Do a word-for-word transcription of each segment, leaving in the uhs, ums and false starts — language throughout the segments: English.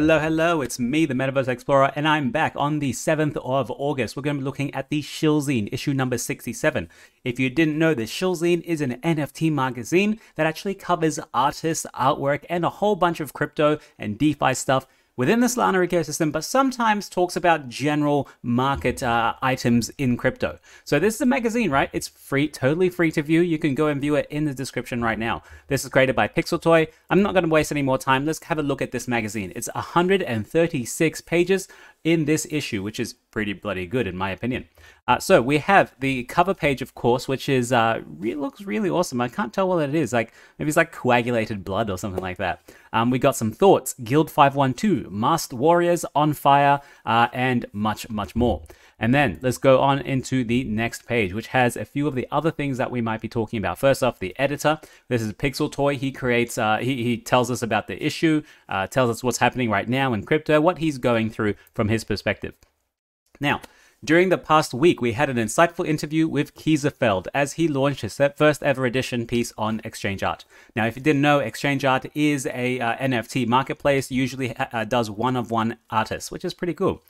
Hello, hello, it's me, the Metaverse Explorer, and I'm back on the seventh of August. We're going to be looking at the Shillzine, issue number sixty-seven. If you didn't know, the Shillzine is an N F T magazine that actually covers artists, artwork, and a whole bunch of crypto and DeFi stuff within the Solana ecosystem, but sometimes talks about general market uh, items in crypto. So this is a magazine, right? It's free, totally free to view. You can go and view it in the description right now. This is created by PixelToy. I'm not gonna waste any more time. Let's have a look at this magazine. It's one hundred thirty-six pages in this issue, which is pretty bloody good in my opinion. Uh, so we have the cover page, of course, which is uh, re looks really awesome. I can't tell what it is. Like maybe it's like coagulated blood or something like that. Um, we got some thoughts, Guild five one two, Masked Warriors, On Fire, uh, and much, much more. And then let's go on into the next page, which has a few of the other things that we might be talking about. First off, the editor. This is PixelToy. He creates, uh, he, he tells us about the issue, uh, tells us what's happening right now in crypto, what he's going through from his perspective. Now, during the past week, we had an insightful interview with Kiesa Feld as he launched his first ever edition piece on Exchange Art. Now, if you didn't know, Exchange Art is a uh, N F T marketplace, usually uh, does one-of-one artists, which is pretty cool.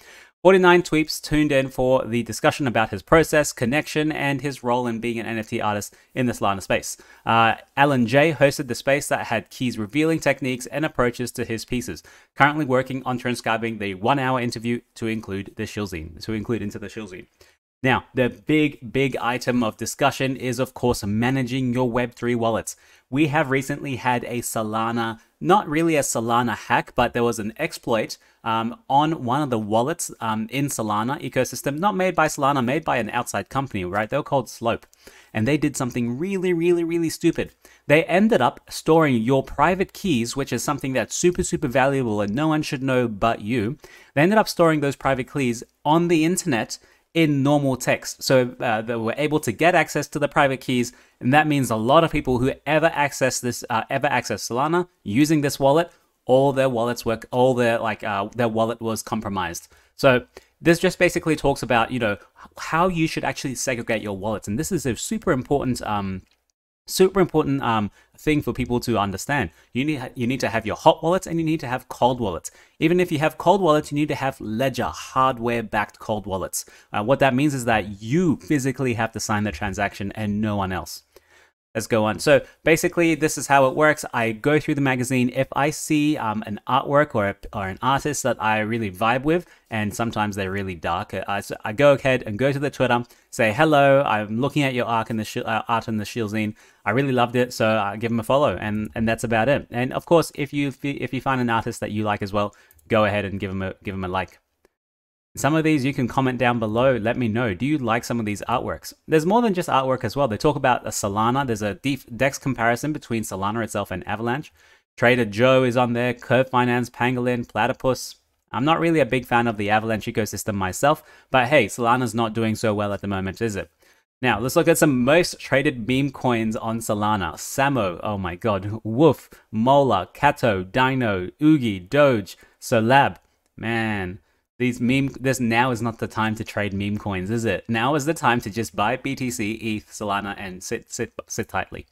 forty-nine tweeps tuned in for the discussion about his process, connection, and his role in being an N F T artist in the Solana space. Uh, Alan J. hosted the space that had Keys revealing techniques and approaches to his pieces, currently working on transcribing the one-hour interview to include the Shillzine, to include into the Shillzine. Now, the big, big item of discussion is, of course, managing your Web three wallets. We have recently had a Solana, not really a Solana hack, but there was an exploit um, on one of the wallets um, in Solana ecosystem, not made by Solana, made by an outside company, right? They were called Slope. And they did something really, really, really stupid. They ended up storing your private keys, which is something that's super, super valuable and no one should know but you. They ended up storing those private keys on the internet in normal text. So uh, they were able to get access to the private keys, and that means a lot of people who ever access this, uh, ever access Solana using this wallet, all their wallets work, all their like uh, their wallet was compromised. So this just basically talks about, you know, how you should actually segregate your wallets, and this is a super important um, super important um, thing for people to understand. You need you need to have your hot wallets and you need to have cold wallets. Even if you have cold wallets, you need to have Ledger hardware-backed cold wallets. Uh, what that means is that you physically have to sign the transaction and no one else. Let's go on. So basically, this is how it works. I go through the magazine. If I see um, an artwork or, a, or an artist that I really vibe with, and sometimes they're really dark, I, I go ahead and go to the Twitter, say, hello, I'm looking at your art in the, sh uh, art in the Shillzine. I really loved it, so I give them a follow, and, and that's about it. And of course, if you, if you find an artist that you like as well, go ahead and give them a, give them a like. Some of these you can comment down below. Let me know. Do you like some of these artworks? There's more than just artwork as well. They talk about a Solana. There's a DEX comparison between Solana itself and Avalanche. Trader Joe is on there. Curve Finance, Pangolin, Platypus. I'm not really a big fan of the Avalanche ecosystem myself, but hey, Solana's not doing so well at the moment, is it? Now, let's look at some most traded meme coins on Solana. Samo, oh my god, Woof, Mola, Kato, Dino, Oogie, Doge, Solab. Man, these meme, this now is not the time to trade meme coins, is it? Now is the time to just buy B T C, E T H, Solana, and sit, sit, sit tightly.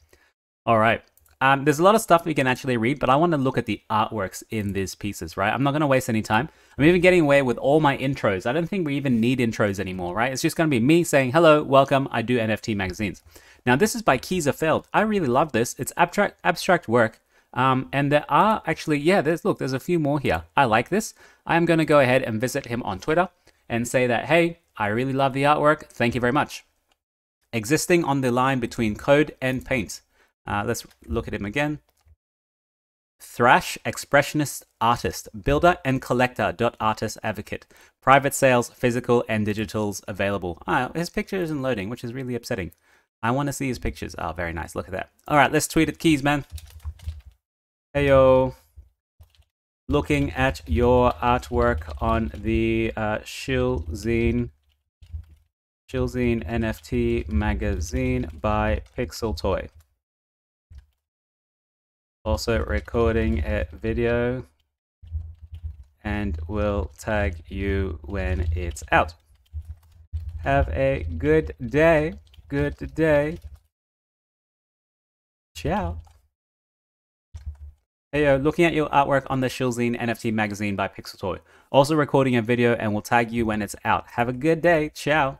All right. Um, there's a lot of stuff we can actually read, but I want to look at the artworks in these pieces, right? I'm not going to waste any time. I'm even getting away with all my intros. I don't think we even need intros anymore, right? It's just going to be me saying, hello, welcome, I do N F T magazines. Now, this is by Kiesa Feld. I really love this. It's abstract, abstract work. Um, and there are actually, yeah, there's, look, there's a few more here. I like this. I'm going to go ahead and visit him on Twitter and say that, hey, I really love the artwork. Thank you very much. Existing on the line between code and paint. Uh, let's look at him again. Thrash, expressionist artist, builder and collector, dot artist advocate. Private sales, physical and digitals available. Ah, his picture isn't loading, which is really upsetting. I want to see his pictures. Oh, very nice. Look at that. All right, let's tweet at Keys, man. Heyo, looking at your artwork on the uh, Shillzine, Shillzine N F T magazine by PixelToy. Also recording a video and will tag you when it's out. Have a good day. Good day. Ciao. Heyo, looking at your artwork on the Shillzine N F T magazine by PixelToy. Also recording a video and will tag you when it's out. Have a good day. Ciao.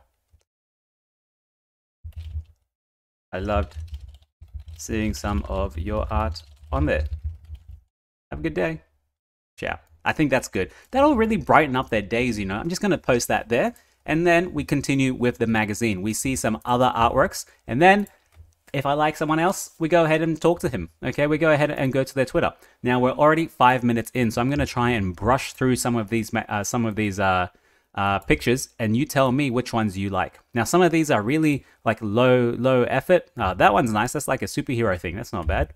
I loved seeing some of your art on there. Have a good day. Ciao. I think that's good. That'll really brighten up their days, you know. I'm just going to post that there. And then we continue with the magazine. We see some other artworks. And then if I like someone else, we go ahead and talk to him. Okay, we go ahead and go to their Twitter. Now, we're already five minutes in, so I'm going to try and brush through some of these uh, some of these uh, uh, pictures, and you tell me which ones you like. Now, some of these are really like low, low effort. Uh, that one's nice. That's like a superhero thing. That's not bad.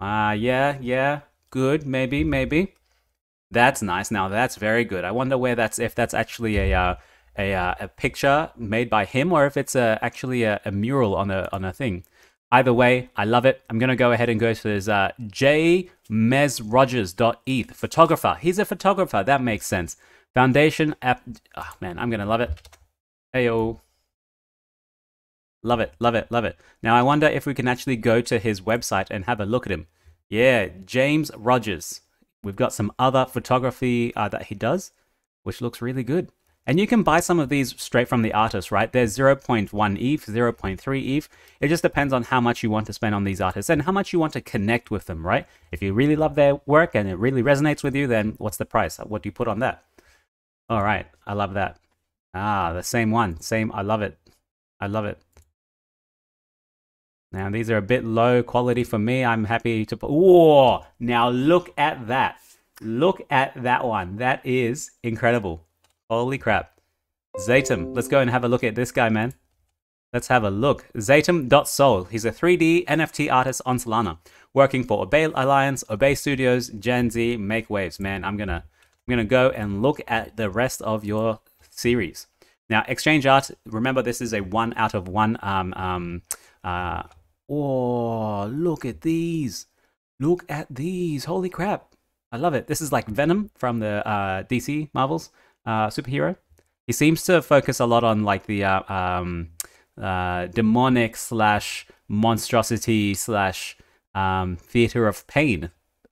Uh, yeah, yeah. Good. Maybe, maybe. That's nice. Now that's very good. I wonder where that's, if that's actually a uh, a, uh, a picture made by him, or if it's a, actually a, a mural on a on a thing. Either way, I love it. I'm gonna go ahead and go to this uh, jmezrogers.eth photographer. He's a photographer. That makes sense. Foundation app. Oh man, I'm gonna love it. Heyo. Love it. Love it. Love it. Now I wonder if we can actually go to his website and have a look at him. Yeah, James Rogers. We've got some other photography uh, that he does, which looks really good. And you can buy some of these straight from the artist, right? There's zero point one E T H, zero point three E T H. It just depends on how much you want to spend on these artists and how much you want to connect with them, right? If you really love their work and it really resonates with you, then what's the price? What do you put on that? All right. I love that. Ah, the same one. Same. I love it. I love it. Now, these are a bit low quality for me. I'm happy to... Whoa! Now, look at that. Look at that one. That is incredible. Holy crap. Zatom. Let's go and have a look at this guy, man. Let's have a look. Zatom.soul. He's a three D N F T artist on Solana. Working for Obey Alliance, Obey Studios, Gen Z, Make Waves. Man, I'm going to I'm gonna go and look at the rest of your series. Now, Exchange Art. Remember, this is a one out of one... Um, um, uh, Oh, look at these. Look at these. Holy crap. I love it. This is like Venom from the uh, D C Marvels uh, superhero. He seems to focus a lot on like the uh, um, uh, demonic slash monstrosity slash um, theater of pain.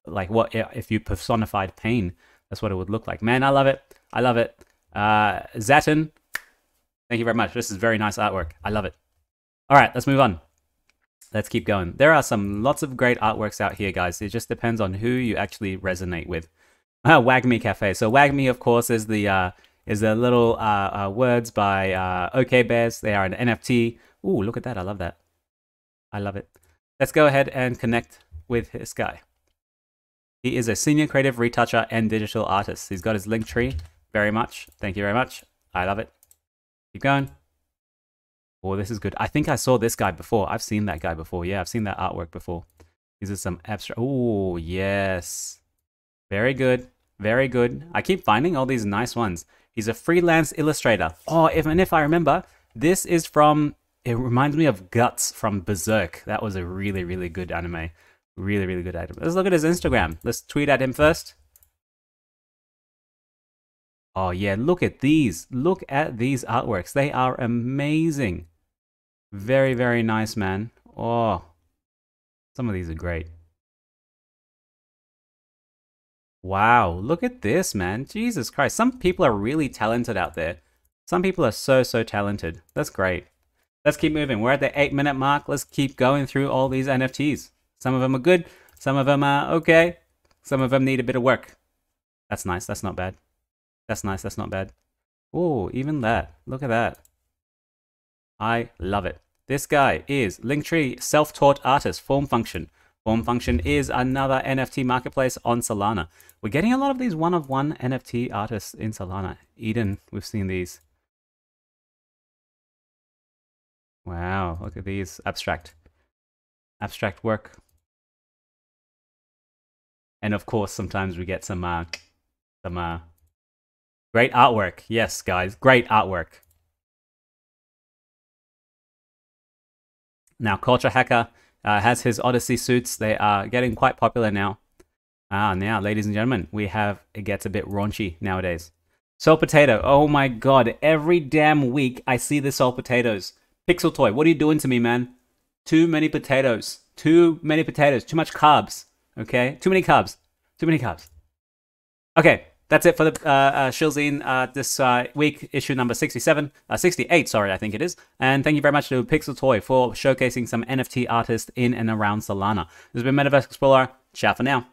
Like what if you personified pain, that's what it would look like. Man, I love it. I love it. Uh, Zaton, thank you very much. This is very nice artwork. I love it. All right, let's move on. Let's keep going. There are some lots of great artworks out here, guys. It just depends on who you actually resonate with. Uh, Wagmi Cafe. So Wagmi, of course, is the uh, is the little uh, uh, words by uh, OK Bears. They are an N F T. Ooh, look at that. I love that. I love it. Let's go ahead and connect with this guy. He is a senior creative retoucher and digital artist. He's got his link tree. Very much. Thank you very much. I love it. Keep going. Oh, this is good. I think I saw this guy before. I've seen that guy before. Yeah, I've seen that artwork before. These are some abstract. Oh, yes. Very good. Very good. I keep finding all these nice ones. He's a freelance illustrator. Oh, if, and if I remember, this is from, it reminds me of Guts from Berserk. That was a really, really good anime. Really, really good anime. Let's look at his Instagram. Let's tweet at him first. Oh, yeah. Look at these. Look at these artworks. They are amazing. Very, very nice, man. Oh, some of these are great. Wow, look at this, man. Jesus Christ. Some people are really talented out there. Some people are so, so talented. That's great. Let's keep moving. We're at the eight minute mark. Let's keep going through all these N F Ts. Some of them are good. Some of them are okay. Some of them need a bit of work. That's nice. That's not bad. That's nice. That's not bad. Oh, even that. Look at that. I love it. This guy is Linktree self-taught artist, Form Function. Form Function is another N F T marketplace on Solana. We're getting a lot of these one-of-one N F T artists in Solana. Eden, we've seen these. Wow, look at these abstract, abstract work. And of course, sometimes we get some, uh, some uh, great artwork. Yes, guys, great artwork. Now, Culture Hacker uh, has his Odyssey suits. They are getting quite popular now. Ah, now, ladies and gentlemen, we have, it gets a bit raunchy nowadays. Salt Potato. Oh my God. Every damn week I see the salt potatoes. PixelToy, what are you doing to me, man? Too many potatoes. Too many potatoes. Too much carbs. Okay, too many carbs, too many carbs. Okay, that's it for the uh, uh, Shillzine uh, this uh, week, issue number sixty-seven, uh, sixty-eight, sorry, I think it is. And thank you very much to PixelToy for showcasing some N F T artists in and around Solana. This has been Metaverse Explorer. Ciao for now.